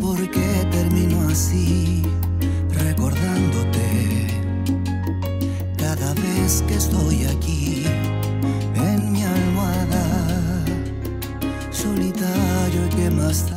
¿Por qué termino así, recordándote? Cada vez que estoy aquí, en mi almohada, solitario y que más tarde